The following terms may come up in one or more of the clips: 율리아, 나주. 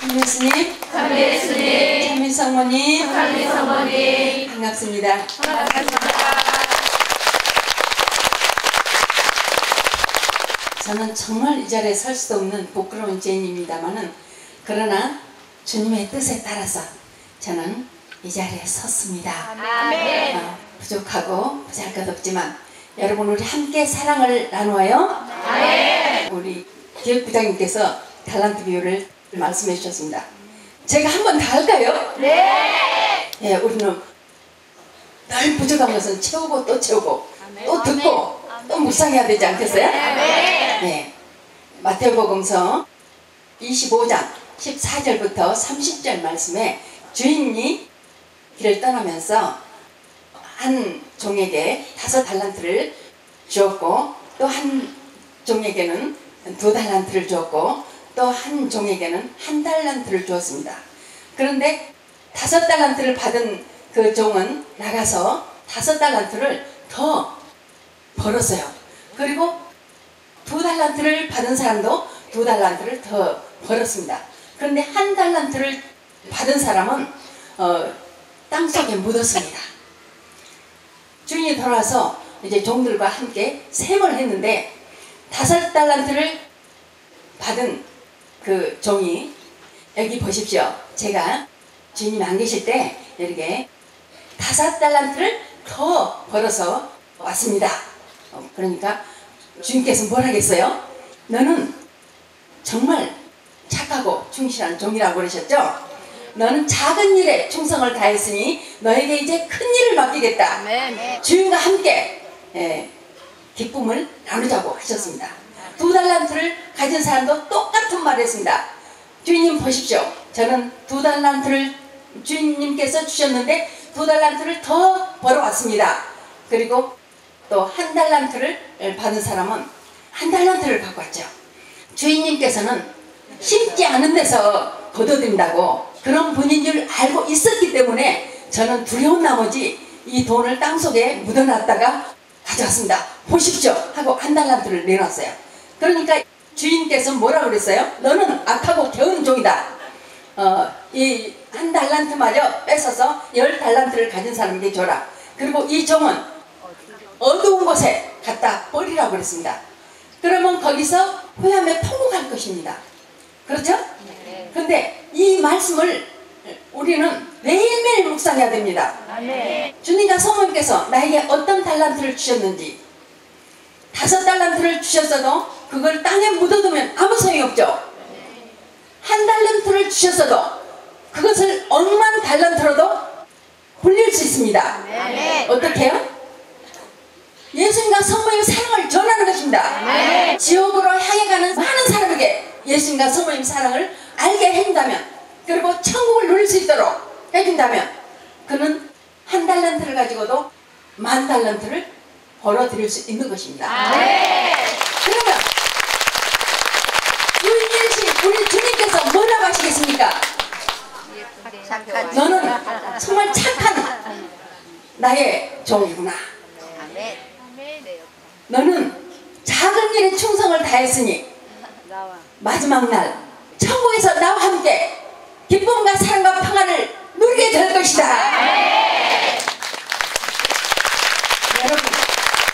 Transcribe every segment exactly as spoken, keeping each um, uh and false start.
찬미 예수님, 찬미 예수님, 찬미 성모님, 찬미 성모님, 반갑습니다. 반갑습니다. 저는 정말 이 자리에 설 수도 없는 부끄러운 죄인입니다만은, 그러나 주님의 뜻에 따라서 저는 이 자리에 섰습니다. 아멘. 어, 부족하고 부잘 것 없지만 여러분 우리 함께 사랑을 나누어요. 아멘. 우리 교육부장님께서 달란트 비유를 말씀해 주셨습니다. 제가 한 번 다 할까요? 네. 예, 우리는 늘 부족한 것은 채우고 또 채우고 또 듣고 또 묵상해야 되지 않겠어요? 네. 예, 마태복음서 이십오 장 십사 절부터 삼십 절 말씀에 주인이 길을 떠나면서 한 종에게 다섯 달란트를 주었고, 또 한 종에게는 두 달란트를 주었고, 또 한 종에게는 한 달란트를 주었습니다. 그런데 다섯 달란트를 받은 그 종은 나가서 다섯 달란트를 더 벌었어요. 그리고 두 달란트를 받은 사람도 두 달란트를 더 벌었습니다. 그런데 한 달란트를 받은 사람은 어, 땅속에 묻었습니다. 주인이 돌아와서 이제 종들과 함께 셈을 했는데, 다섯 달란트를 받은 그 종이, 여기 보십시오. 제가 주인님 안 계실 때 이렇게 다섯 달란트를 더 벌어서 왔습니다. 어, 그러니까 주인께서 뭘 하겠어요? 너는 정말 착하고 충실한 종이라고 그러셨죠? 너는 작은 일에 충성을 다했으니 너에게 이제 큰 일을 맡기겠다. 네, 네. 주인과 함께 예, 기쁨을 나누자고 하셨습니다. 두 달란트를 가진 사람도 똑같은 말을 했습니다. 주인님 보십시오. 저는 두 달란트를 주인님께서 주셨는데 두 달란트를 더 벌어왔습니다. 그리고 또 한 달란트를 받은 사람은 한 달란트를 갖고 왔죠. 주인님께서는 심지 않은 데서 거둬들인다고 그런 분인 줄 알고 있었기 때문에 저는 두려운 나머지 이 돈을 땅속에 묻어놨다가 가져왔습니다. 보십시오 하고 한 달란트를 내놨어요. 그러니까 주인께서 뭐라고 그랬어요? 너는 악하고 게으른 종이다. 어, 이 한 달란트마저 뺏어서 열 달란트를 가진 사람에게 줘라. 그리고 이 종은 어두운 곳에 갖다 버리라고 그랬습니다. 그러면 거기서 후회함에 통곡할 것입니다. 그렇죠? 그런데 이 말씀을 우리는 매일매일 묵상해야 됩니다. 아멘. 주님과 성모님께서 나에게 어떤 달란트를 주셨는지, 다섯 달란트를 주셨어도 그걸 땅에 묻어두면 아무 소용이 없죠. 한 달란트를 주셨어도 그것을 억만 달란트로도 불릴 수 있습니다. 아멘. 어떻게요? 예수님과 성모님의 사랑을 전하는 것입니다. 아멘. 지옥으로 향해 가는 많은 사람에게 예수님과 성모님 사랑을 알게 해준다면, 그리고 천국을 누릴 수 있도록 해준다면, 그는 한 달란트를 가지고도 만 달란트를 벌어드릴 수 있는 것입니다. 아, 네. 그러면 주님, 우리 주님께서 뭐라고 하시겠습니까? 너는 정말 착한 나의 종이구나. 너는 작은 일에 충성을 다했으니 마지막 날 천국에서 나와 함께 기쁨과 사랑과 평안을 누리게 될 것이다. 네. 여러분,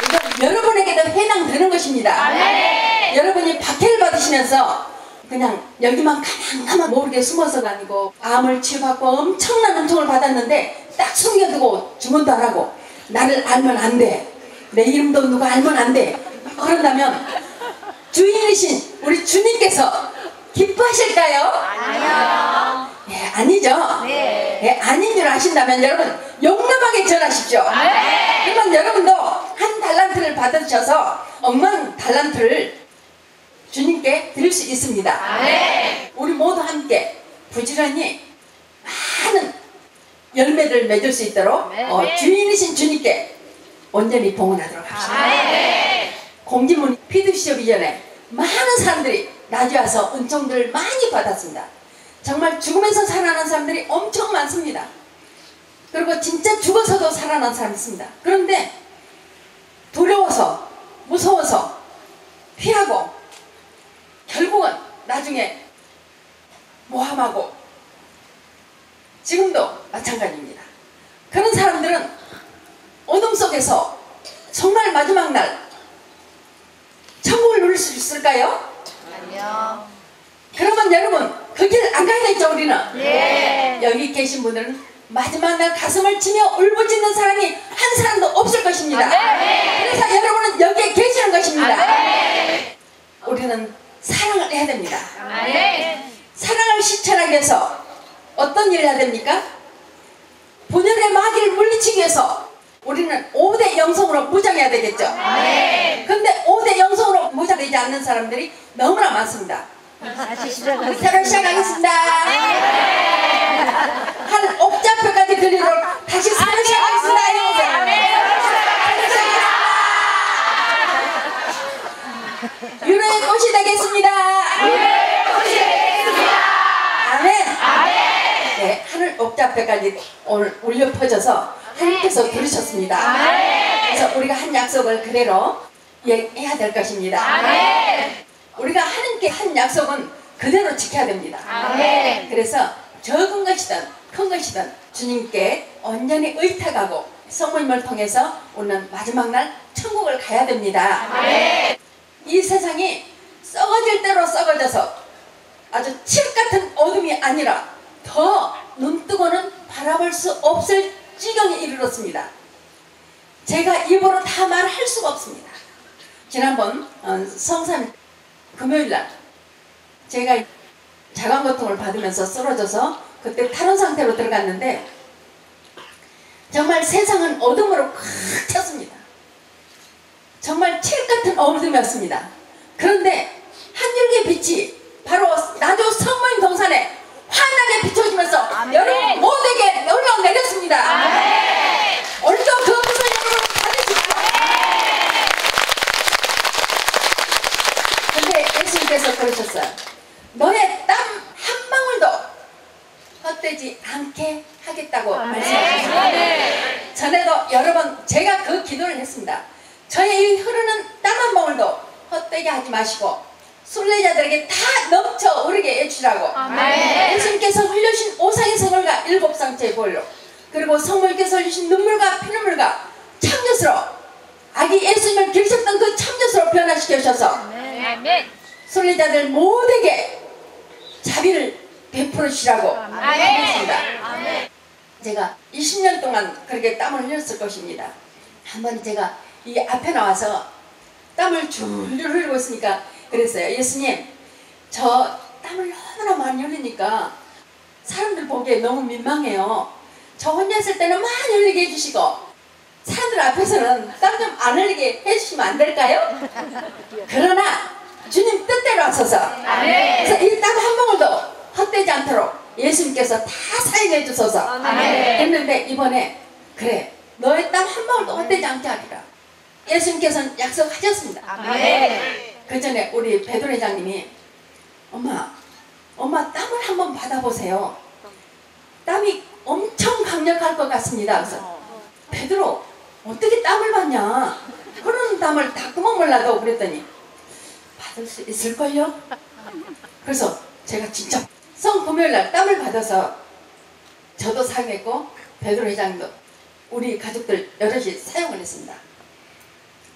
이건 여러분에게도 해당되는 것입니다. 네. 여러분이 박해를 받으시면서 그냥 여기만 가만가만 모르게 숨어서가 아니고, 암을 치유받고 엄청난 은총을 받았는데 딱 숨겨두고 주문도 안 하고, 나를 알면 안 돼, 내 이름도 누가 알면 안 돼, 그런다면 주인이신 우리 주님께서 기뻐하실까요? 아니요. 예, 아니죠. 네. 예, 아닌 줄 아신다면 여러분 용납하게 전하십시오. 네. 그러면 여러분도 한 달란트를 받으셔서 억만 달란트를 주님께 드릴 수 있습니다. 네. 우리 모두 함께 부지런히 많은 열매를 맺을 수 있도록 네. 어, 주인이신 주님께 온전히 봉헌하도록 합시다. 네. 공지문 피드 시작 이전에 많은 사람들이 나주 와서 은총들을 많이 받았습니다. 정말 죽으면서 살아난 사람들이 엄청 많습니다. 그리고 진짜 죽어서도 살아난 사람이 있습니다. 그런데 두려워서, 무서워서 피하고 결국은 나중에 모함하고 지금도 마찬가지입니다. 그런 사람들은 어둠 속에서 정말 마지막 날 천국을 누릴 수 있을까요? 아니요. 그러면 여러분 그 길 안 가야 되죠 우리는? 네. 여기 계신 분들은 마지막 날 가슴을 치며 울부짖는 사람이 한 사람도 없을 것입니다. 아, 네. 그래서 여러분은 여기에 계시는 것입니다. 아, 네. 우리는 사랑을 해야 됩니다. 아, 네. 사랑을 실천하기 위해서 어떤 일을 해야 됩니까? 분열의 마귀를 물리치기 위해서 우리는 오 대 영성으로 무장해야 되겠죠. 아, 네. 근데 오 대 영성으로 무장되지 않는 사람들이 너무나 많습니다. 다시 시작하겠습니다. 새로 시작하겠습니다. 한 옥자표까지 드리러 다시 새로 시작하겠습니다. 유로의 꽃이 되겠습니다. 유로의 꽃이 되겠습니다. 아멘. 아멘. 네, 하늘 옥자표까지 오늘 울려 퍼져서 하나님께서 부르셨습니다. 아멘. 그래서 우리가 한 약속을 그대로 해야 될 것입니다. 아멘. 우리가 하나님께 한 약속은 그대로 지켜야 됩니다. 아멘. 그래서 적은 것이든 큰 것이든 주님께 온전히 의탁하고 성모님을 통해서 우리는 마지막 날 천국을 가야 됩니다. 아멘. 이 세상이 썩어질 대로 썩어져서 아주 칠 같은 어둠이 아니라 더 눈뜨고는 바라볼 수 없을 지경에 이르렀습니다. 제가 입으로 다 말할 수가 없습니다. 지난번 성삼 금요일날 제가 자가고통을 받으면서 쓰러져서 그때 탈원 상태로 들어갔는데 정말 세상은 어둠으로 꽉 찼습니다. 정말 칠같은 어둠이었습니다. 그런데 한 줄기의 빛이 바로 나주 성모님 동산에 환하게 비춰지면서 아멘. 여러분 모두에게 흘러내렸습니다. 아멘. 오늘도 그 무슨 여러분 예수님께서 그러셨어요. 너의 땀 한 방울도 헛되지 않게 하겠다고 아, 말씀하셨어요. 아, 네. 전에도 여러 번 제가 그 기도를 했습니다. 저의 이 흐르는 땀 한 방울도 헛되게 하지 마시고 순례자들에게 다 넘쳐 흐르게 해주라고 아, 네. 예수님께서 흘려주신 오상의 선물과 일곱 상체의 보혈로 그리고 성모님께서 흘려주신 눈물과 피눈물과 참젖으로 아기 예수님을 기르셨던 그 참젖으로 변화시켜주셔서 아, 네. 아멘. 순례자들 모두에게 자비를 베풀어 주시라고 말했습니다. 제가 이십 년 동안 그렇게 땀을 흘렸을 것입니다. 한번 제가 이 앞에 나와서 땀을 줄줄 흘리고 있으니까 그랬어요. 예수님, 저 땀을 너무나 많이 흘리니까 사람들 보기에 너무 민망해요. 저 혼자 있을 때는 많이 흘리게 해주시고 사람들 앞에서는 땀 좀 안 흘리게 해주시면 안 될까요? 그러나 주님 뜻대로 하셔서 아멘. 그래서 이 땀 한 방울도 헛되지 않도록 예수님께서 다 사용해 주셔서 아멘. 했는데 이번에 그래 너의 땀 한 방울도 헛되지 않게 하리라 예수님께서는 약속하셨습니다. 아멘. 그 전에 우리 베드로 회장님이 엄마 엄마 땀을 한번 받아보세요. 땀이 엄청 강력할 것 같습니다. 그래서 베드로 어떻게 땀을 받냐 흐르는 땀을 닦으면 몰라도 그랬더니 받을 수 있을걸요? 그래서 제가 진짜 성 금요일날 땀을 받아서 저도 사용했고 베드로 회장도 우리 가족들 여럿이 사용을 했습니다.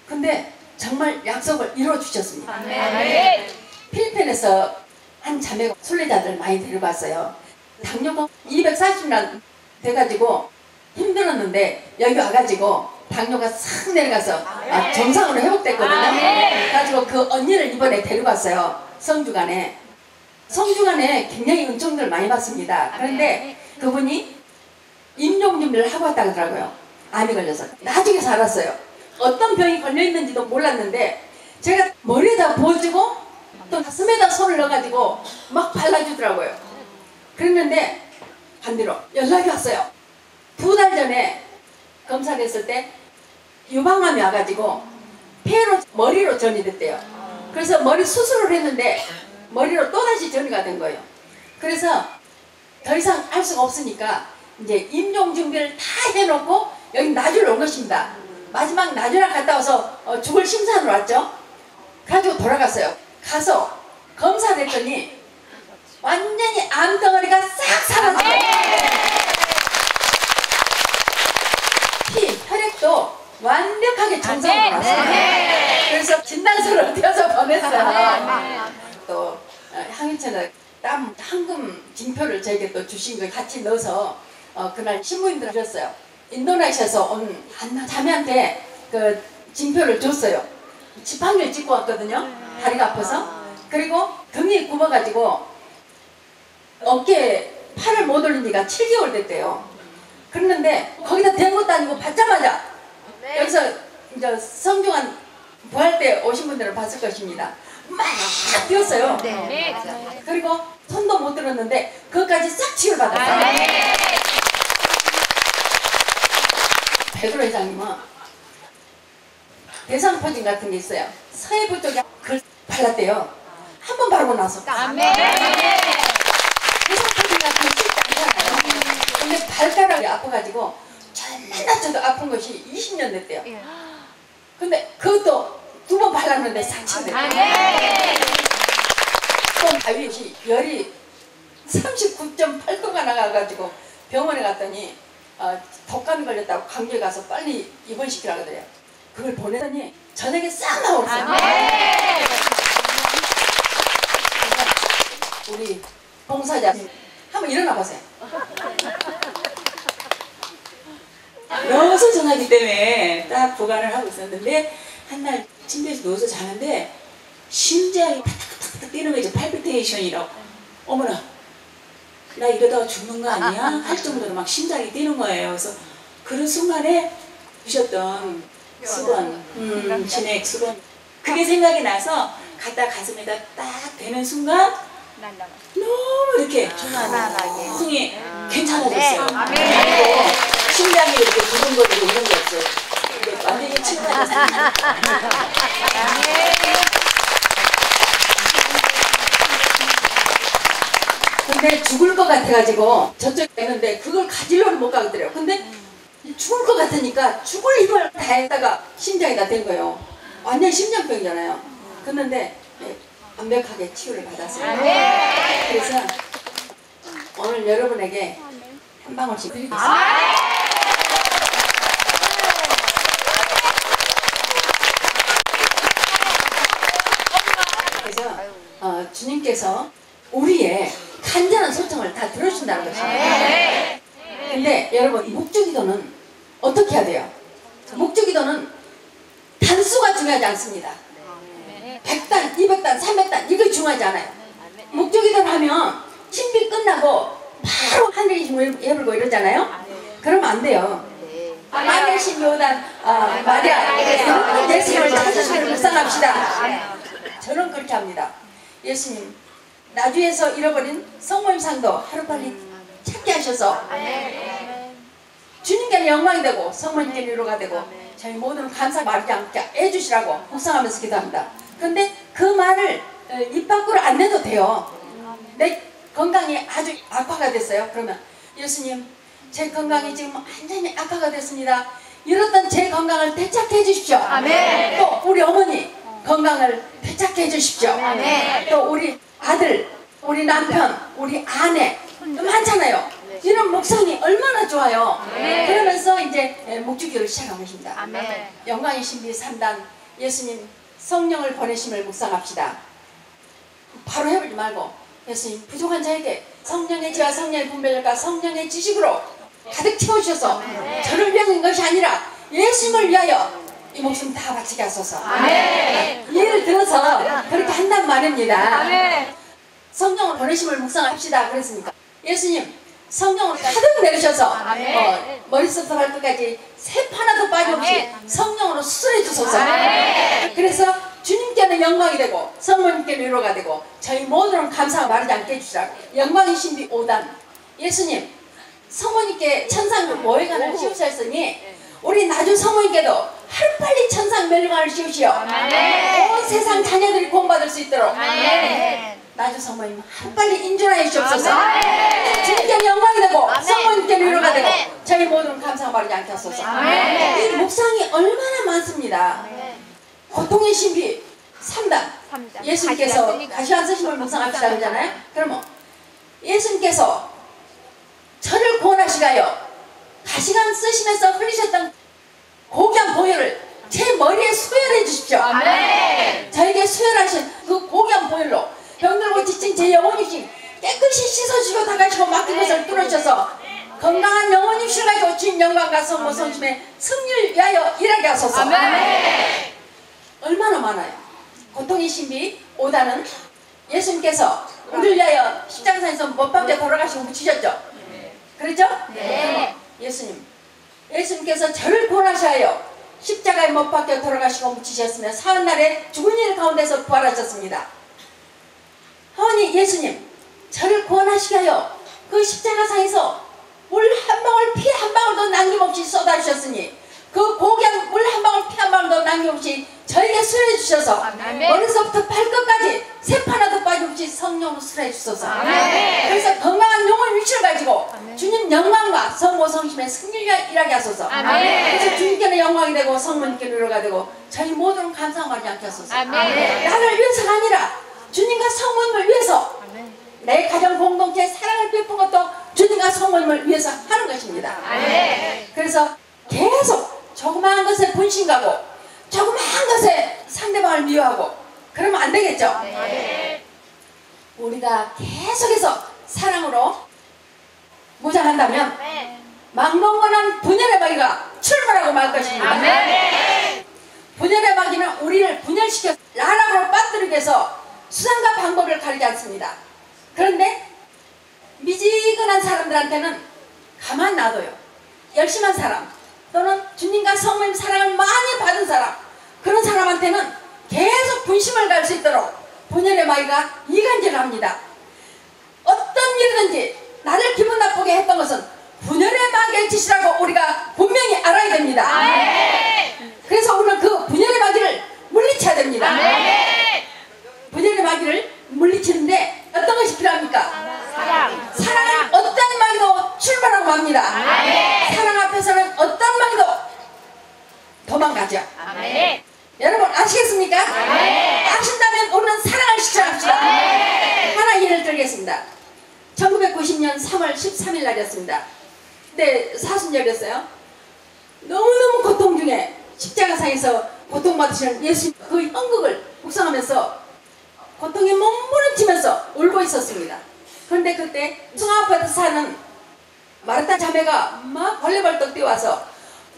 근데 정말 약속을 이뤄주셨습니다. 아멘. 필리핀에서 한 자매가 순례자들 많이 데려갔어요. 당뇨가 이백사십 만 돼가지고 힘들었는데 여기 와가지고 당뇨가 싹 내려가서 아, 정상으로 회복됐거든요. 그래가지고 그 언니를 이번에 데려갔어요. 성주간에. 성주간에 굉장히 은총들을 많이 받습니다. 그런데 그분이 임종 준비를 하고 왔다 그러더라고요. 암이 걸려서. 나중에서 알았어요. 어떤 병이 걸려있는지도 몰랐는데 제가 머리에다 부어주고 또 가슴에다 손을 넣어가지고 막 발라주더라고요. 그랬는데 반대로 연락이 왔어요. 두 달 전에 검사를 했을 때 유방암이 와가지고 폐로 머리로 전이됐대요. 그래서 머리 수술을 했는데 머리로 또다시 전이가 된 거예요. 그래서 더 이상 알 수가 없으니까 이제 임종 준비를 다 해놓고 여기 나주로 온 것입니다. 마지막 나주랑 갔다 와서 죽을 심산으로 왔죠. 그래가지고 돌아갔어요. 가서 검사를 했더니 완전히 암 하셨잖아요. 또 항일체나 땀 황금 징표를 저에게 또 주신 걸 같이 넣어서 어, 그날 신부님들 주셨어요. 인도네시아에서 온 한 자매한테 그 징표를 줬어요. 지팡이를 짚고 왔거든요. 다리가 아파서. 그리고 등이 굽어가지고 어깨에 팔을 못 올리니까 칠 개월 됐대요. 그랬는데 거기다 된 것도 아니고 받자마자 네. 여기서 이제 성경한 부활 때 오신 분들을 봤을 것입니다. 막 뛰었어요. 네. 그리고 손도 못 들었는데 그것까지 싹 치유받았어요. 네. 베드로 회장님은 대상포진 같은 게 있어요. 서해부 쪽에 글 발랐대요. 한 번 바르고 나서. 아멘. 대상포진 같은 게 쉽지 않잖아요. 근데 발가락이 아파가지고 맨날 저도 아픈 것이 이십 년 됐대요. 근데 그것도 두 번 발랐는데 상처됐대요. 아멘. 또 바위시 열이 삼십구 점 팔 도가 나가가지고 병원에 갔더니 어, 독감이 걸렸다고 감기에 가서 빨리 입원시키라고 그래요. 그걸 보내더니 저녁에 싹 나오셨어요. 아멘. 우리 봉사자 한번 일어나 보세요. 너무 전하기 때문에 딱 보관을 하고 있었는데 한날 침대에서 누워서 자는데 심장이 탁탁탁탁 뛰는 거 이제 팔피테이션이라고. 어머나, 나 이러다가 죽는 거 아니야? 할 정도로 막 심장이 뛰는 거예요. 그래서 그런 순간에 주셨던 수건, 음, 진액 수건, 그게 생각이 나서 갖다 가슴에다 딱 대는 순간 너무 이렇게 편안하게 숨이 괜찮아졌어요. 그리고 심장이 이렇게 두근거리고 이런 게 없어요. 완전히 치유받았어요. 근데 죽을 것 같아가지고 저쪽에 있는데 그걸 가지러를 못 가더래요. 근데 죽을 것 같으니까 죽을 힘을 다했다가 심장에다 댄 거예요. 완전 심장병이잖아요. 그런데 완벽하게 치유를 받았어요. 그래서 오늘 여러분에게 한 방울씩 드리겠습니다. 그래서 어, 주님께서 우리의 간절한 소청을 다 들어주신다는 것입니다. 근데 여러분, 이 목주기도는 어떻게 해야 돼요? 목주기도는 단수가 중요하지 않습니다. 백 단, 이백 단, 삼백 단 이거 중요하지 않아요. 목주기도를 하면 신비 끝나고 바로 하늘의 힘을 해불고 이러잖아요. 그러면 안 돼요. 만일 신묘단 마리아에게서 예수님을 찾으시기를 묵상합시다. 저는 그렇게 합니다. 예수님, 나주에서 잃어버린 성모임상도 하루빨리 찾게 하셔서 주님께는 영광이 되고 성모님께는 위로가 되고 저희 모두는 감사 말하지 않게 해주시라고 묵상하면서 기도합니다. 근데 그 말을 입 밖으로 안 내도 돼요. 내 건강이 아주 악화가 됐어요. 그러면 예수님, 제 건강이 지금 완전히 악화가 됐습니다. 이렇던 제 건강을 되찾게 해주십시오. 아멘. 또 우리 어머니 건강을 되찾게 해주십시오. 아멘. 또 우리 아들, 우리 남편, 우리 아내 많잖아요. 이런 목성이 얼마나 좋아요. 아멘. 그러면서 이제 목주기를 시작한 것입니다. 아멘. 영광의 신비 삼 단 예수님 성령을 보내심을 묵상합시다. 바로 해보지 말고 예수님, 부족한 자에게 성령의 지와 성령의 분별력과 성령의 지식으로 가득 채우셔서 아멘. 저를 위한 것이 아니라 예수님을 위하여 이 목숨 다 바치게 하소서. 아멘. 예를 들어서 그렇게 한단 말입니다. 아멘. 성령을 보내심을 묵상합시다. 그랬으니까 예수님, 성령을 가득 내리셔서 어, 머릿속부터 발끝까지 새 하나도 빠짐없이 아멘. 성령으로 수술해 주소서. 아멘. 그래서 주님께는 영광이 되고 성모님께는 위로가 되고 저희 모두는 감사하고 마르지 않게 해주시라고. 영광의 신비 오 단 예수님, 성모님께 천상 모회관을 씌우셨으니 우리 나주 성모님께도 하루빨리 천상 멸류관을 씌우시오. 아멘. 온 세상 자녀들이 구원받을 수 있도록. 아멘. 나주 성모님, 하루빨리 인준하여 주시옵소서. 주님께는 영광이 되고 성모님께는 위로가 되고 저희 모두는 감사하고 마르지 않게 하소서. 아멘. 이 묵상이 얼마나 많습니다. 아멘. 고통의 신비 삼 단 예수님께서 다시 안 쓰심을 묵상합시다 그러잖아요. 그러면 예수님께서 저를 구원하시가요 가시간 쓰시면서 흘리셨던 고귀한 보혈을 제 머리에 수혈해 주십시오. 아멘. 저에게 수혈하신 그 고귀한 보혈로 병들고 지친 제 영혼입신 깨끗이 씻어주시고 다 같이 맡긴 것을 뚫어주셔서 건강한 영혼입신 가지고 주님 영광과 성모 성심의 승리를 위하여 일하게 하소서. 아멘. 얼마나 많아요. 고통의 신비 오다는 예수님께서 우리를 위하여 십자가상에서 못박혀 돌아가시고 묻히셨죠. 그렇죠? 네. 예수님 예수님께서 저를 구원하셔요. 십자가에 못 박혀 돌아가시고 묻히셨으며 사흘날에 죽은 일 가운데서 부활하셨습니다. 하오니 예수님 저를 구원하시게요. 그 십자가상에서 물 한 방울 피 한 방울도 남김없이 쏟아주셨으니 그 고귀한 물 한 방울 피 한 방울도 남김없이 저에게 수혈해 주셔서 머리서부터 발끝까지 새파나도 빠짐없이 성령으로 수혈해 주소서. 아멘. 그래서 건강한 영혼의 위치를 가지고 아멘. 주님 영광과 성모 성심의 승리를 일하게 하소서. 아멘. 그래서 주님께는 영광이 되고 성모님께는 위로가 되고 저희 모두는 감사하지 않게 하소서. 아멘. 나를 위해서가 아니라 주님과 성모님을 위해서 아멘. 내 가정 공동체에 사랑을 베푼 것도 주님과 성모님을 위해서 하는 것입니다. 아멘. 그래서 계속 조그마한 것에 분신가고 조그마한 것에 상대방을 미워하고 그러면 안 되겠죠? 네. 우리가 계속해서 사랑으로 무장한다면 네. 막강한 분열의 마귀가 출발하고 말 것입니다. 네. 분열의 마귀는 우리를 분열시켜 나락으로 빠뜨리게 해서 수단과 방법을 가리지 않습니다. 그런데 미지근한 사람들한테는 가만 놔둬요. 열심한 사람 또는 주님과 성모님 사랑을 많이 받은 사람 그런 사람한테는 계속 분심을 갈 수 있도록 분열의 마귀가 이간질을 합니다. 어떤 일이든지 나를 기분 나쁘게 했던 것은 분열의 마귀의 짓이라고 우리가 분명히 알아야 됩니다. 아멘. 그래서 우리는 그 분열의 마귀를 물리쳐야 됩니다. 아멘. 분열의 마귀를 물리치는데 어떤 것이 필요합니까? 사랑. 사랑은 어떤 마귀도 출발하고 합니다. 아멘. 사랑 앞에서는 어떤 마귀도 도망가죠. 아멘. 여러분 아시겠습니까? 아멘. 아신다면 우리는 사랑을 실천합시다. 하나 예를 들겠습니다. 천구백구십 년 삼월 십삼일 날이었습니다. 그때 사순절이었어요. 너무너무 고통 중에 십자가상에서 고통받으시는 예수님 그 연극을 묵상하면서 고통에 몸부림치면서 울고 있었습니다. 그런데 그때 송아파트 사는 마르타 자매가 막 벌레벌떡 뛰어와서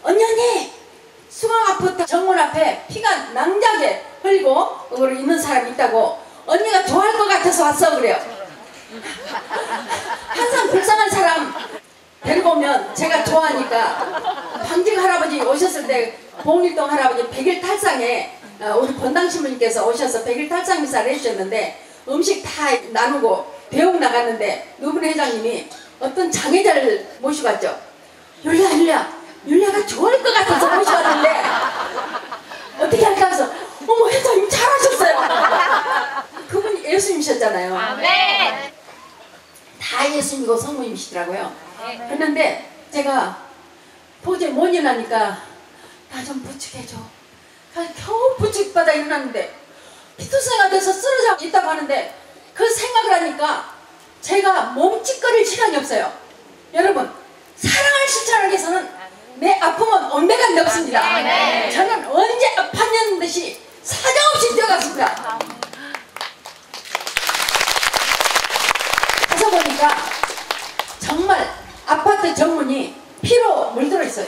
언니 언니 송아파트 정문 앞에 피가 낭자게 흘리고 있는 사람이 있다고 언니가 좋아할 것 같아서 왔어 그래요. 항상 불쌍한 사람 데리고 오면 제가 좋아하니까 방직 할아버지 오셨을 때 봉일동 할아버지 백일 탈상에 우리 본당신부님께서 오셔서 백일 탈상 미사를 해주셨는데 음식 다 나누고 배웅 나갔는데 노분 회장님이 어떤 장애자를 모시고 왔죠. 율리아 율리아 율리아가 좋아할 것 같아서 모시고 왔는데 어떻게 할까 해서 어머 회장님 잘하셨어요. 그분이 예수님이셨잖아요. 아멘. 다 예수님이고 성모님이시더라고요. 그런데 제가 도저히 못 일어나니까 나 좀 부축해줘. 겨우 부축받아 일어났는데 피투성이가 돼서 쓰러져 있다고 하는데 그 생각을 하니까 제가 몸짓거릴 시간이 없어요. 여러분 사랑을 실천하기 위해서는 내 아픔은 온데간데 네. 없습니다. 네. 저는 언제 아팠냐는 듯이 사정없이 뛰어갔습니다. 가서 보니까 정말 아파트 정문이 피로 물들어 있어요.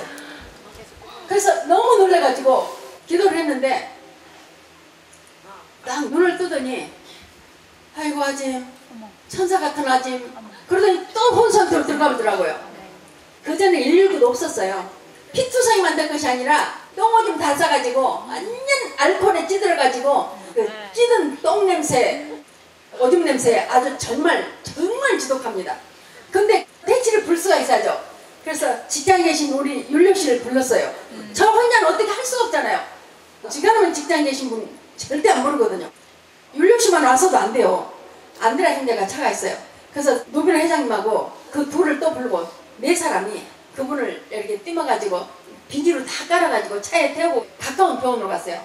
그래서 너무 놀래가지고 기도를 했는데 딱 눈을 뜨더니 아이고 아짐 천사 같은 아짐 그러더니 또 혼선태로 들어가더라고요. 그 전에 일일구도 없었어요. 피투성이 만든 것이 아니라 똥오줌 다 싸가지고 완전 알코올에 찌들어가지고 그 찌든 똥냄새 오줌 냄새 아주 정말 정말 지독합니다. 근데 대치를 불 수가 있어야죠. 그래서 직장에 계신 우리 율리아 씨를 불렀어요. 저 혼자는 어떻게 할 수가 없잖아요. 지금은 직장에 계신 분 절대 안 모르거든요. 율리아 씨만 와서도 안 돼요. 안드레아 형제가 차가 있어요. 그래서 노빈 회장님하고 그 둘을 또 불고 네 사람이 그분을 이렇게 띄어가지고 비닐로 다 깔아가지고 차에 태우고 가까운 병원으로 갔어요.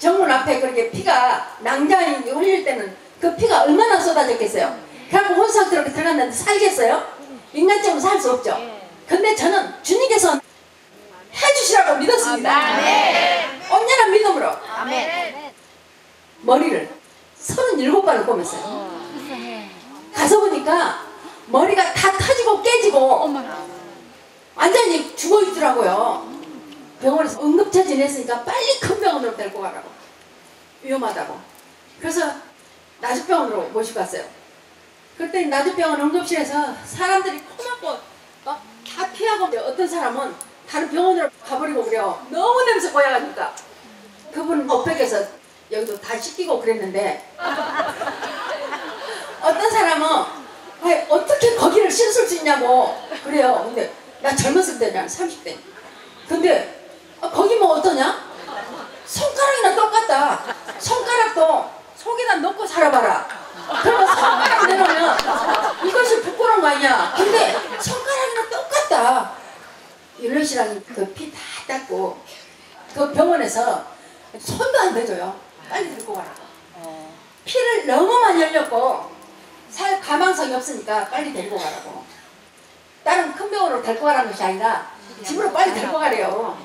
정문 앞에 그렇게 피가 낭자에 흘릴 때는 그 피가 얼마나 쏟아졌겠어요. 그래갖고 혼상태로 들어갔는데 살겠어요? 인간적으로 살 수 없죠. 근데 저는 주님께서 해주시라고 믿었습니다. 아멘. 온전한 믿음으로. 아멘. 머리를 서른일곱 번을 꼬맸어요. 가서 보니까 머리가 다 터지고 깨지고 완전히 죽어있더라고요. 병원에서 응급차 지냈으니까 빨리 큰 병원으로 데리고 가라고, 위험하다고. 그래서 나주병원으로 모시고 갔어요. 그랬더니 나주병원 응급실에서 사람들이 코막고 막 다 피하고, 어떤 사람은 다른 병원으로 가버리고 그래요. 너무 냄새 고여가니까. 그분은 오백에서 여기도 다 씻기고 그랬는데 어떤 사람은 아니, 어떻게 거기를 씻을 수 있냐고 그래요. 근데 나 젊었을 때냐, 삼십 대. 근데 아, 거기 뭐 어떠냐? 손가락이랑 똑같다. 손가락도 속에다 넣고 살아봐라. 그러면 손가락 내놓으면 이것이 부끄러운 거 아니야. 근데 손가락이랑 똑같다. 율리아 씨랑 그 피 다 닦고 그 병원에서 손도 안 대줘요. 빨리 데리고 가라. 피를 너무 많이 흘렸고 살 가망성이 없으니까 빨리 데리고 가라고. 다른 큰 병원으로 데리고 가라는 것이 아니라 집으로 빨리 데리고 가래요.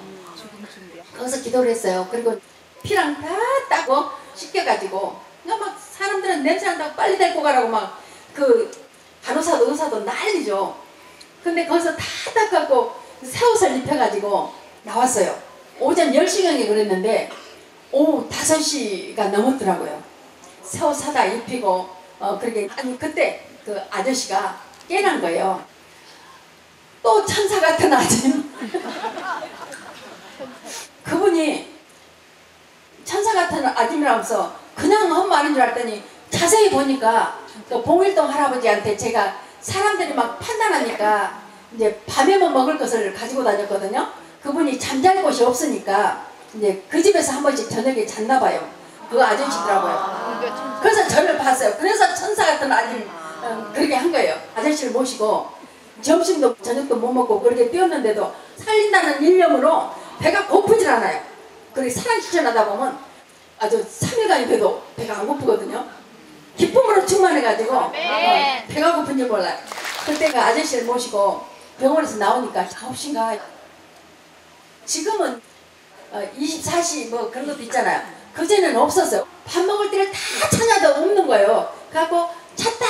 거기서 기도를 했어요. 그리고 피랑 다 따고 씻겨가지고, 그냥 막 사람들은 냄새난다고 빨리 데리고 가라고 막 그 간호사도 의사도 난리죠. 근데 거기서 다 닦아갖고 새 옷을 입혀가지고 나왔어요. 오전 열 시경에 그랬는데 오후 다섯 시가 넘었더라고요. 새 옷 사다 입히고 어 그렇게. 아니 그때 그 아저씨가 깨난 거예요. 또 천사 같은 아침. 그분이 천사 같은 아침이라면서 그냥 한 말인 줄 알았더니 자세히 보니까 그 봉일동 할아버지한테 제가 사람들이 막 판단하니까 이제 밤에만 먹을 것을 가지고 다녔거든요. 그분이 잠잘 곳이 없으니까 이제 그 집에서 한 번씩 저녁에 잤나 봐요. 그 아저씨더라고요. 그래서 저를 봤어요. 그래서 천사 같은 아침 그렇게 한 거예요. 아저씨를 모시고 점심도 저녁도 못 먹고 그렇게 뛰었는데도 살린다는 일념으로 배가 고프질 않아요. 그리고 사랑실천 하다 보면 아주 삼 일간이 돼도 배가 안 고프거든요. 기쁨으로 충만해가지고 네. 어, 배가 고픈지 몰라요. 그때 그 아저씨를 모시고 병원에서 나오니까 아홉 시인가 지금은 어, 이십사 시 뭐 그런 것도 있잖아요. 그제는 없었어요. 밥 먹을 때를 다 찾아도 없는 거예요. 그래갖고 찾다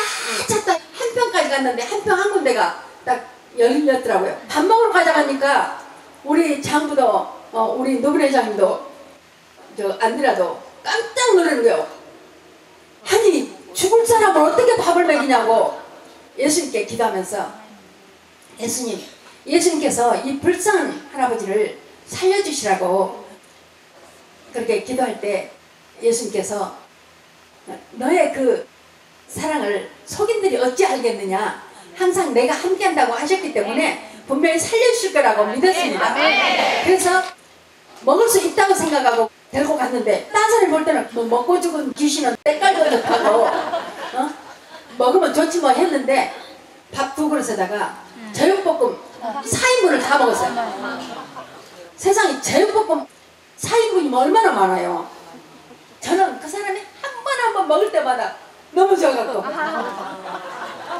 찾다 한 평까지 갔는데 한 평 한 군데가 딱 열렸더라고요. 밥 먹으러 가자가니까 우리 장부도 어, 우리 노부회장님도 저 안드라도 깜짝 놀라는 거예요. 아니 죽을 사람을 어떻게 밥을 먹이냐고 예수님께 기도하면서, 예수님, 예수님께서 이 불쌍한 할아버지를 살려주시라고 그렇게 기도할 때 예수님께서 너의 그 사랑을 속인들이 어찌 알겠느냐, 항상 내가 함께한다고 하셨기 때문에 분명히 살려주실 거라고 믿었습니다. 그래서 먹을 수 있다고 생각하고 데리고 갔는데 딴 사람이 볼 때는 뭐 먹고 죽은 귀신은 때깔도 좋다고 어? 먹으면 좋지 뭐 했는데 밥 두 그릇에다가 제육볶음 사 인분을 다 먹었어요. 세상에 제육볶음 사 인분이 얼마나 많아요. 저는 그 사람이 한 번 한 번 먹을 때마다 너무 좋아갖고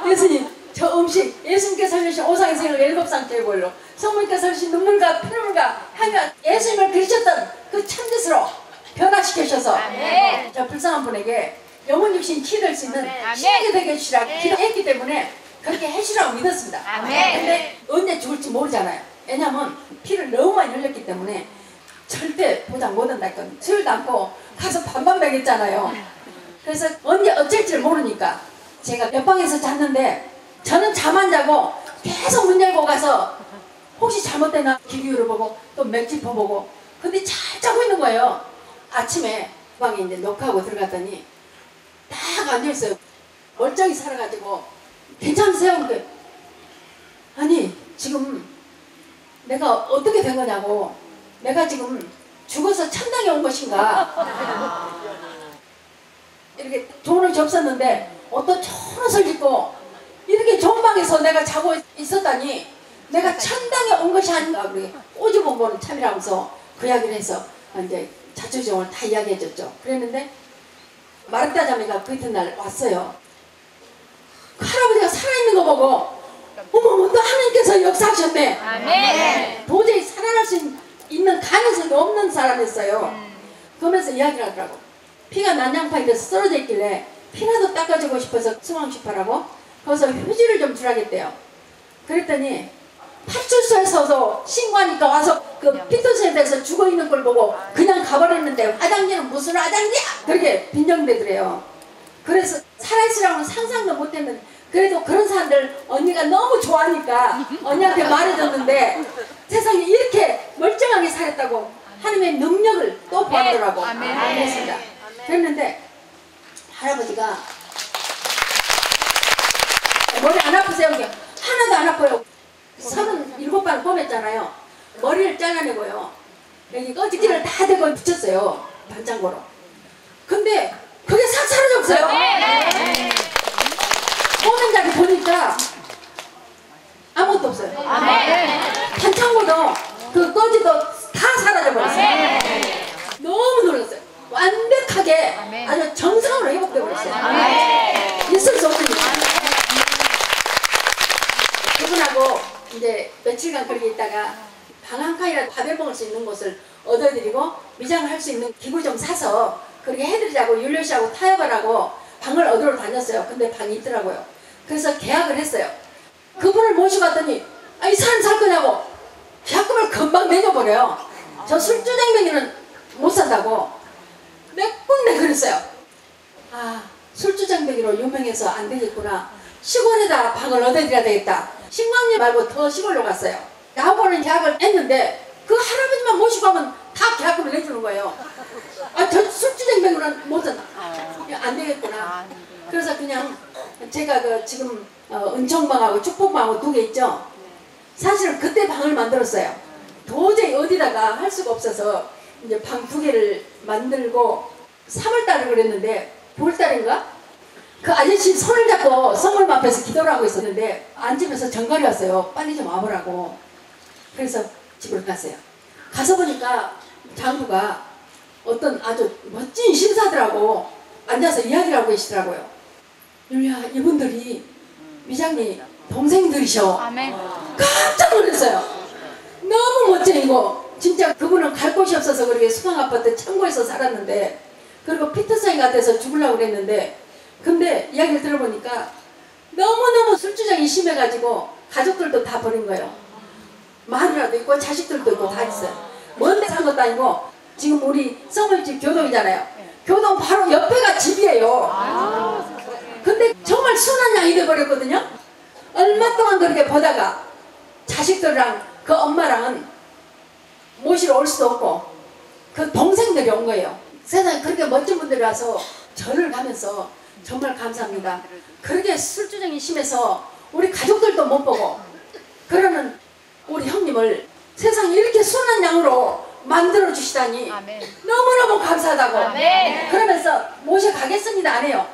예수님 저 음식, 예수님께서 살리신 오상의 생을 일곱상태의 보일로, 성모님께서 살리신 눈물과 피눈물과 하며 예수님을 그리셨던 그 참뜻으로 변화시켜주셔서 아멘. 저 불쌍한 분에게 영혼 육신 치유될 수 있는 신이 되게 해주시라고 기도했기 때문에 그렇게 해주라고 믿었습니다. 아멘. 근데 언제 죽을지 모르잖아요. 왜냐면 피를 너무 많이 흘렸기 때문에 절대 보장 못한다 했거든요. 수요일도 않고 가서 반반 먹였잖아요. 그래서 언제 어쩔지를 모르니까 제가 옆방에서 잤는데 저는 잠 안 자고 계속 문 열고 가서 혹시 잘못되나 귀 기울여보고 또 맥 짚어보고, 근데 잘 자고 있는 거예요. 아침에 방에 이제 녹화하고 들어갔더니 딱 앉아있어요. 멀쩡히 살아가지고 괜찮으세요? 근데 아니 지금 내가 어떻게 된 거냐고, 내가 지금 죽어서 천당에 온 것인가. 이렇게 좋은 옷이 없었는데 어떤 좋은 옷을 입고 이렇게 좋은 방에서 내가 자고 있었다니 내가 천당에 온 것이 아닌가. 우리 꼬집어보는 참이라면서 그 이야기를 해서 이제 자초지종을 다 이야기해줬죠. 그랬는데 마르타 자매가 그 이튿날 왔어요. 그 할아버지가 살아있는 거 보고 어머머, 또 하나님께서 역사하셨네. 아멘. 도저히 살아날 수 있는 가능성이 없는 사람이었어요. 그러면서 이야기를 하더라고. 피가 난장판에 쓰러져 있길래 피라도 닦아주고 싶어서 수왕시파라고 거기서 휴지를 좀 주라겠대요. 그랬더니 파출소에서도 신고하니까 와서 그 피토스에 대해서 죽어있는 걸 보고 그냥 가버렸는데 아장녀는 무슨 아장녀! 그렇게 빈정대더래요. 그래서 살아있으라고는 상상도 못했는데 그래도 그런 사람들 언니가 너무 좋아하니까 언니한테 말해줬는데 세상에 이렇게 멀쩡하게 살았다고 하나님의 능력을 또 보았더라고. 그랬습니다. 그랬는데 할아버지가 머리 안 아프세요? 하나도 안 아파요. 서른일곱 번 꿰맸잖아요. 머리를 잘라내고요. 여기 꺼지기를 다 대고 붙였어요. 반창고로. 근데 그게 싹 사라졌어요. 꿰맨 자리 보니까 아무것도 없어요. 반창고도 그 꺼지도 다 사라져 버렸어요. 너무 놀랐어요. 완벽하게 아주 정상으로 회복되어 버렸어요. 있을 수 없습니다. 그분하고 이제 며칠간 그렇게 있다가 방 한 칸이라도 밥을 먹을 수 있는 곳을 얻어드리고 미장할 수 있는 기구 좀 사서 그렇게 해드리자고 율리아 씨하고 타협을 하고 방을 얻으러 다녔어요. 근데 방이 있더라고요. 그래서 계약을 했어요. 그분을 모시고 갔더니 아, 이 사람 살 거냐고 계약금을 금방 내줘버려요. 저 술주정뱅이는 못 산다고 몇 군데 그랬어요. 아, 술주정뱅이로 유명해서 안 되겠구나. 시골에다 방을 얻어드려야 되겠다. 신광리 말고 더 시골로 갔어요. 나하고는 계약을 했는데 그 할아버지만 모시고 가면 다 계약금을 내주는 거예요. 아, 저 술주정뱅이로는 못 산다. 안 되겠구나. 그래서 그냥 제가 그 지금 어, 은총방하고 축복방하고 두 개 있죠. 사실은 그때 방을 만들었어요. 도저히 어디다가 할 수가 없어서 이제 방 두 개를 만들고 삼월 달에 그랬는데 구월 달인가? 그 아저씨 손을 잡고 성물 앞에서 기도를 하고 있었는데 앉으면서 전갈이 왔어요. 빨리 좀 와보라고. 그래서 집으로 갔어요. 가서 보니까 장부가 어떤 아주 멋진 신사들하고 앉아서 이야기를 하고 계시더라고요. 율리아, 이분들이 미장님 동생들이셔. 아멘. 깜짝 놀랐어요. 너무 멋쟁이고 진짜 그분은 갈 곳이 없어서 그렇게 수강아파트 창고에서 살았는데 그리고 피터성이 같아서 죽으려고 그랬는데 근데 이야기를 들어보니까 너무너무 술주정이 심해가지고 가족들도 다 버린 거예요. 마누라도 있고 자식들도 있고 다 있어요. 먼데 산 것도 아니고 지금 우리 썸물집 교동이잖아요. 교동 바로 옆에가 집이에요. 근데 정말 순한 양이 돼버렸거든요. 얼마 동안 그렇게 보다가 자식들이랑 그 엄마랑 모시러 올 수도 없고 그 동생들이 온 거예요. 세상에 그렇게 멋진 분들이 와서 절을 가면서 정말 감사합니다. 그렇게 술주정이 심해서 우리 가족들도 못 보고 그러는 우리 형님을 세상에 이렇게 순한 양으로 만들어 주시다니 너무너무 감사하다고. 아멘. 그러면서 모셔가겠습니다 안 해요.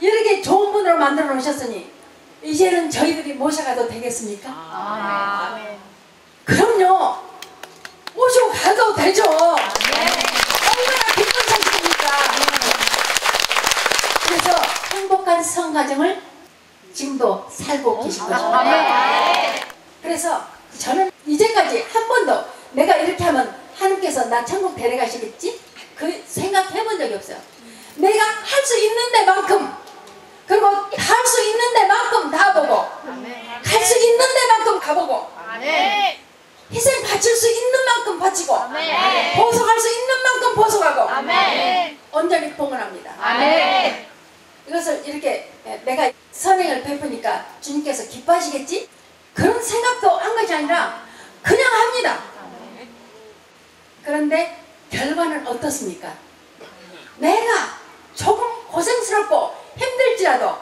이렇게 좋은 분으로 만들어 놓으셨으니 이제는 저희들이 모셔가도 되겠습니까? 아멘. 아멘. 그럼요. 모시고 가도 되죠. 아멘. 그래서 행복한 성가정을 지금도 살고 계신 거죠. 그래서 저는 이제까지 한 번도 내가 이렇게 하면 하나님께서 나 천국 데려가시겠지? 그 생각해본 적이 없어요. 내가 할 수 있는 데만큼 그리고 다 할 수 있는 데만큼 다 보고 갈 수 있는 데만큼 가보고 희생 바칠 수 있는 만큼 바치고 보석할 수 있는 만큼 보석하고 온전히 봉헌합니다. 아멘. 이것을 이렇게 내가 선행을 베푸니까 주님께서 기뻐하시겠지? 그런 생각도 한 것이 아니라 그냥 합니다. 그런데 결과는 어떻습니까? 내가 조금 고생스럽고 힘들지라도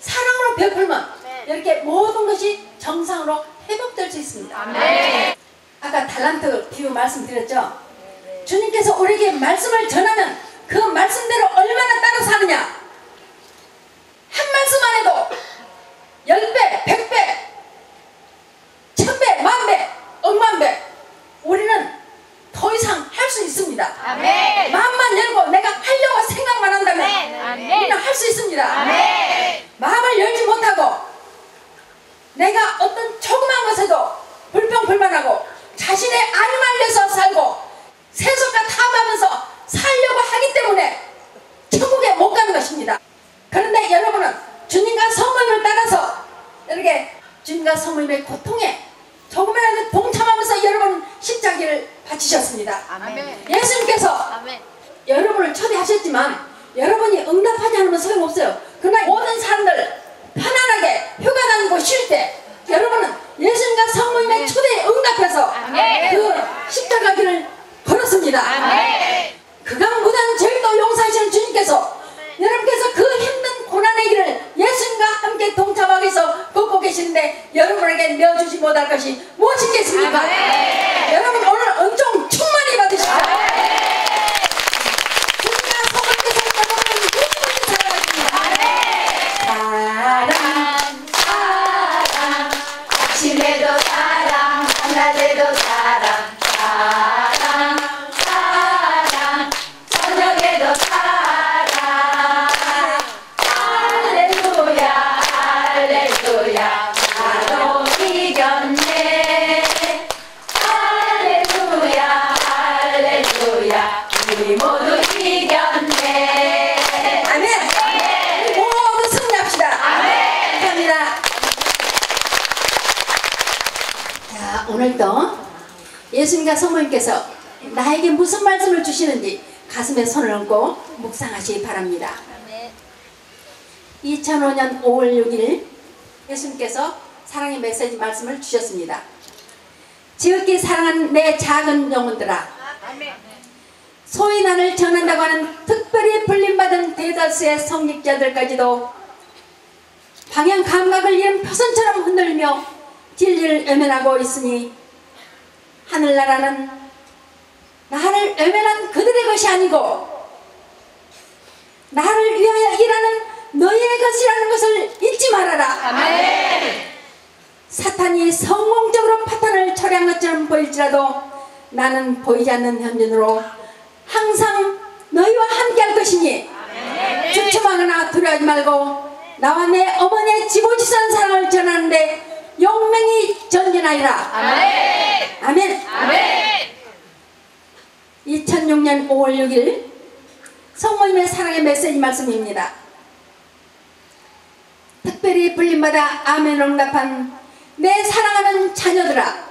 사랑으로 베풀면 이렇게 모든 것이 정상으로 회복될 수 있습니다. 아까 달란트 비유 말씀드렸죠? 주님께서 우리에게 말씀을 전하면 그 말씀대로 얼마나 따라서 하느냐? 한 말씀 안 해도 열 배, 백 배, 천 배, 만 배, 억만 배 우리는 더 이상 할 수 있습니다. 아멘. 마음만 열고 내가 하려고 생각만 한다면 아멘. 우리는 할 수 있습니다. 아멘. 마음을 열지 못하고 내가 어떤 조그만 것에도 불평불만하고 자신의 알만 내서 살고 세속과 탐하면서 살려고 하기 때문에 것입니다. 그런데 여러분은 주님과 성모임을 따라서 이렇게 주님과 성모임의 고통에 조금이라도 동참하면서 여러분 십자기를 바치셨습니다. 아멘. 예수님께서 아멘. 여러분을 초대하셨지만 여러분이 응답하지 않으면 소용없어요. 그러나 모든 사람들 편안하게 휴가 다니고 쉴 때 여러분은 예수님과 성모님의 초대에 응답해서 아멘. 그 십자가 길을 걸었습니다. 아멘. 그간 무단 죄도 용서하시는 주님께서 아멘. 여러분께서 그 힘든 고난의 길을 예수님과 함께 동참하기 위해서 걷고 계시는데 여러분에게 내어주지 못할 것이 무엇이겠습니까? 아멘. 여러분 오늘 은총 충만히 받으시고 예수님과 성모님께서 나에게 무슨 말씀을 주시는지 가슴에 손을 얹고 묵상하시기 바랍니다. 이천오년 오월 육일 예수님께서 사랑의 메시지 말씀을 주셨습니다. 지극히 사랑하는 내 작은 영혼들아, 소인안을 전한다고 하는 특별히 불림받은 대다수의 성직자들까지도 방향 감각을 잃은 표선처럼 흔들며 진리를 외면하고 있으니 하늘나라는 나를 외면한 그들의 것이 아니고 나를 위하여 일하는 너희의 것이라는 것을 잊지 말아라. 아멘. 사탄이 성공적으로 파탄을 처리한 것처럼 보일지라도 나는 보이지 않는 현존으로 항상 너희와 함께할 것이니 아멘. 주춤하거나 두려워하지 말고 나와 내 어머니의 지고지선 사랑을 전하는데 용맹히 전진하리라. 아멘. 아멘. 아멘. 이천육년 오월 육일 성모님의 사랑의 메시지 말씀입니다. 특별히 불림받아 아멘을 응답한 내 사랑하는 자녀들아,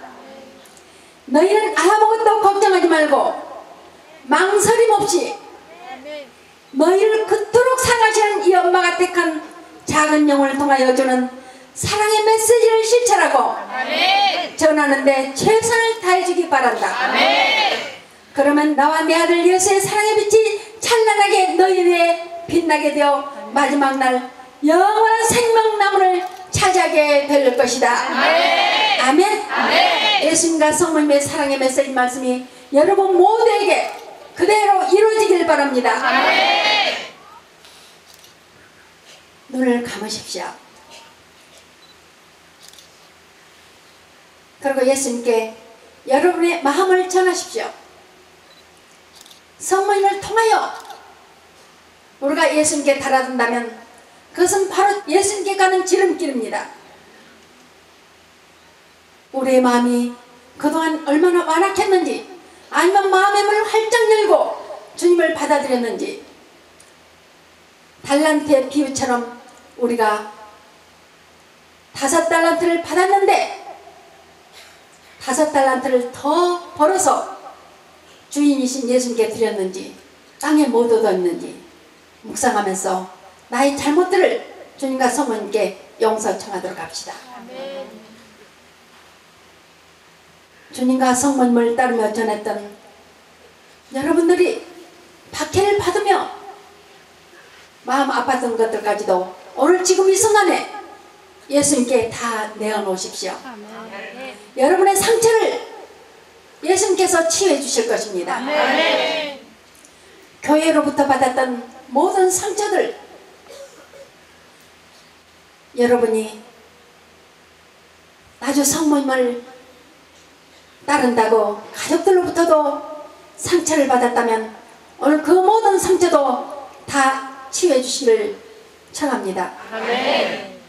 너희는 아무것도 걱정하지 말고 망설임 없이 너희를 그토록 사랑하시는 이 엄마가 택한 작은 영혼을 통하여 주는 사랑의 메시지를 실천하고 아멘. 전하는데 최선을 다해주기 바란다. 아멘. 그러면 나와 내 아들 예수의 사랑의 빛이 찬란하게 너희 위에 빛나게 되어 마지막 날 영원한 생명나무를 차지하게 될 것이다. 아멘. 아멘. 아멘. 예수님과 성모님의 사랑의 메시지 말씀이 여러분 모두에게 그대로 이루어지길 바랍니다. 아멘. 눈을 감으십시오. 그리고 예수님께 여러분의 마음을 전하십시오. 성모님을 통하여 우리가 예수님께 달아든다면 그것은 바로 예수님께 가는 지름길입니다. 우리의 마음이 그동안 얼마나 완악했는지, 아니면 마음의 문을 활짝 열고 주님을 받아들였는지, 달란트의 비유처럼 우리가 다섯 달란트를 받았는데 다섯 달란트를 더 벌어서 주인이신 예수님께 드렸는지, 땅에 못 얻었는지 묵상하면서 나의 잘못들을 주님과 성모님께 용서 청하도록 합시다. 아멘. 주님과 성모님을 따르며 전했던 여러분들이 박해를 받으며 마음 아팠던 것들까지도 오늘 지금 이 순간에 예수님께 다 내어놓으십시오. 아멘. 여러분의 상처를 예수님께서 치유해 주실 것입니다. 아멘. 교회로부터 받았던 모든 상처들, 여러분이 나주 성모님을 따른다고 가족들로부터도 상처를 받았다면 오늘 그 모든 상처도 다 치유해 주시기를 청합니다. 아멘.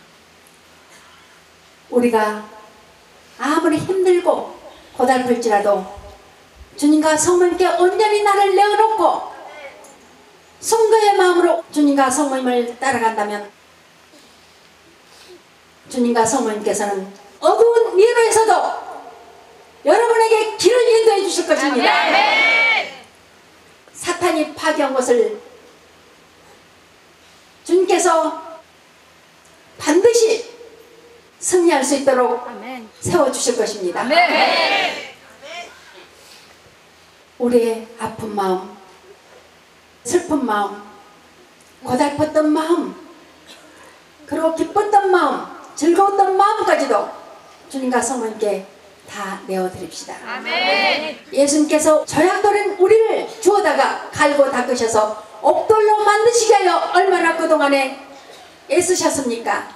우리가 아무리 힘들고 고달플지라도 주님과 성모님께 온전히 나를 내어놓고 성가의 마음으로 주님과 성모님을 따라간다면 주님과 성모님께서는 어두운 미로에서도 여러분에게 길을 인도해 주실 것입니다. 아멘. 사탄이 파괴한 것을 주님께서 반드시 승리할 수 있도록 아멘. 세워주실 것입니다. 아멘. 우리의 아픈 마음, 슬픈 마음, 고달팠던 마음, 그리고 기뻤던 마음, 즐거웠던 마음까지도 주님과 성모님께 다 내어드립시다. 아멘. 예수님께서 저약돌인 우리를 주어다가 갈고 닦으셔서 옥돌로 만드시게 하여 얼마나 그동안에 애쓰셨습니까?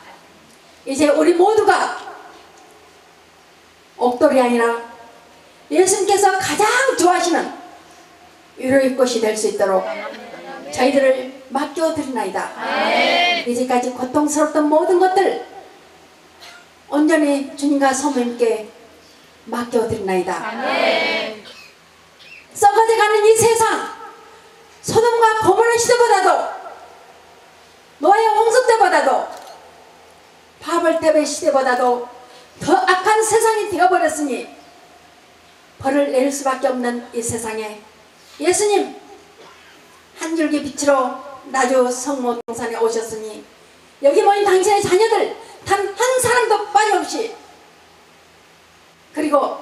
이제 우리 모두가 옥돌이 아니라 예수님께서 가장 좋아하시는 위로의 꽃이 될 수 있도록 저희들을 맡겨드리나이다. 아멘. 이제까지 고통스럽던 모든 것들 온전히 주님과 성모님께 맡겨드리나이다. 아멘. 썩어져가는 이 세상, 소돔과 고모라 시대보다도, 노아의 홍수 때보다도, 바벨탑의 시대보다도 더 악한 세상이 되어버렸으니 벌을 내릴 수밖에 없는 이 세상에 예수님 한 줄기 빛으로 나주 성모 동산에 오셨으니 여기 모인 당신의 자녀들 단 한 사람도 빠짐없이, 그리고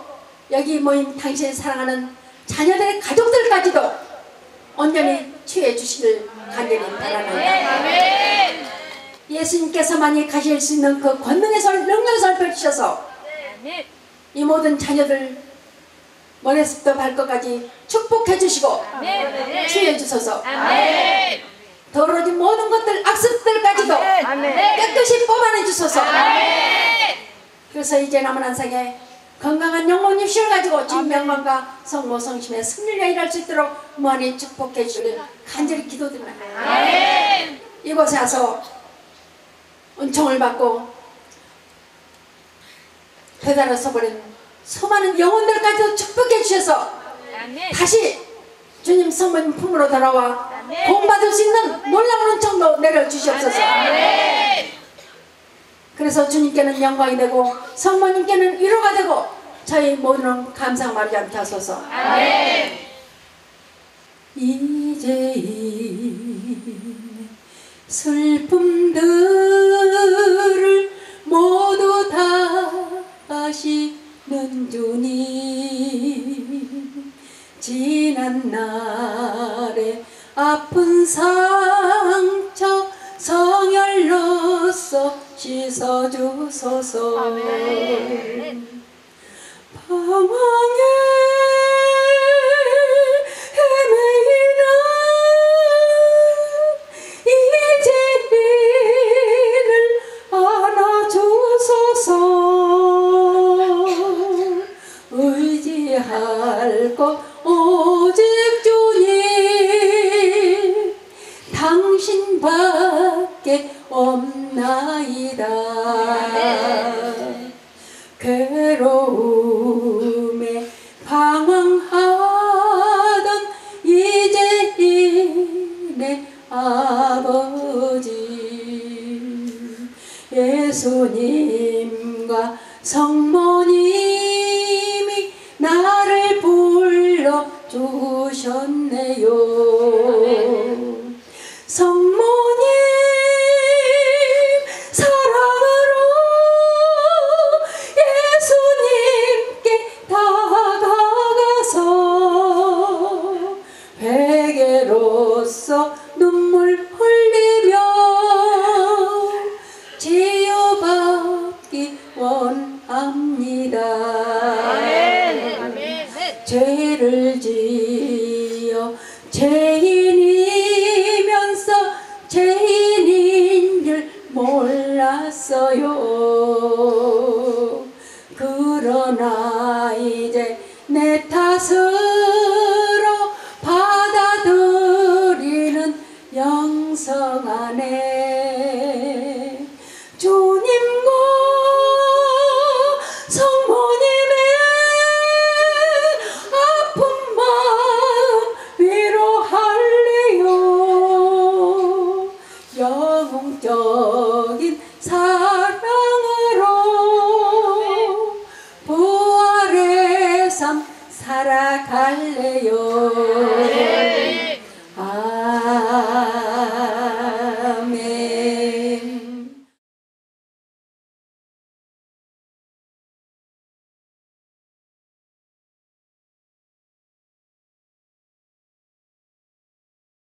여기 모인 당신의 사랑하는 자녀들의 가족들까지도 온전히 취해 주시길 간절히 바라나이다. 예수님께서만이 가실 수 있는 그 권능의 손, 능력의 손을 펼치셔서 이 모든 자녀들 머리에서부터 발끝까지 축복해 주시고 치유해 주소서. 아멘. 더러워진 모든 것들, 악습들까지도 아멘. 깨끗이 뽑아내 주소서. 아멘. 그래서 이제 남은 한 생에 건강한 영혼 입술 가지고 주 명망과 성모 성심의 승리를 일할 수 있도록 무한히 축복해 주시길 간절히 기도드립니다. 아멘. 이곳에 와서 은총을 받고 배달을 써버린 수많은 영혼들까지도 축복해 주셔서 아멘. 다시 주님 성모님 품으로 돌아와 구원받을 수 있는 놀라운 은총도 내려주시옵소서. 아멘. 그래서 주님께는 영광이 되고 성모님께는 위로가 되고 저희 모두는 감사 말하지 않게 하소서. 아멘. 이제인 슬픔들을 모두 다 아시 주님, 지난 날의 아픈 상처 성혈로써 씻어주소서. 아멘. 방황에 헤매이나 이제는 안아주소서. 의지할 것 오직 주님 당신밖에 없나이다. 아멘. 괴로움에 방황하던 이제인의 아버지 예수님과 성모님 나를 불러주셨네요. 아멘. 성모님 사랑으로 예수님께 다가가서 회개로서 눈물 흘리며 치유받기 원합니다. 죄를 지어 죄인이면서 죄인인 줄 몰랐어요. 그러나 이제 내 탓으로 받아들이는 영성 안에 주님과 성모님의 아픈 마음 위로할래요. 영적인 사랑으로 부활의 삶 살아갈래요. 아.